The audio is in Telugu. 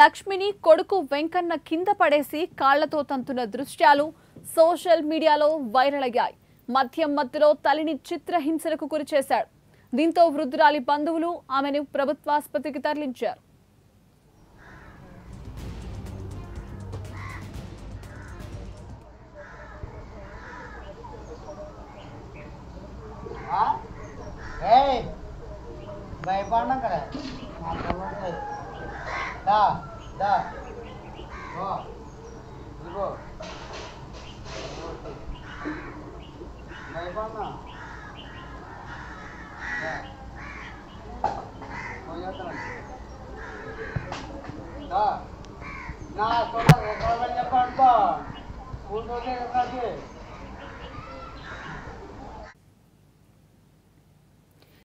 లక్ష్మిని కొడుకు వెంకన్న కింద పడేసి కాళ్ళతో తంతున దృశ్యాలు సోషల్ మీడియాలో వైరల్ అయ్యాయి. మధ్యం మధ్యలో తల్లిని చిత్రహింసలకు గురిచేశాడు. దీంతో వృద్ధురాలి బంధువులు ఆమెను ప్రభుత్వ ఆసుపత్రికి తరలించారు. दा दा ओ देखो भाई बाना हो जाता है दा ना सोना रोकवा जब पड़ता उन दोनों के साथ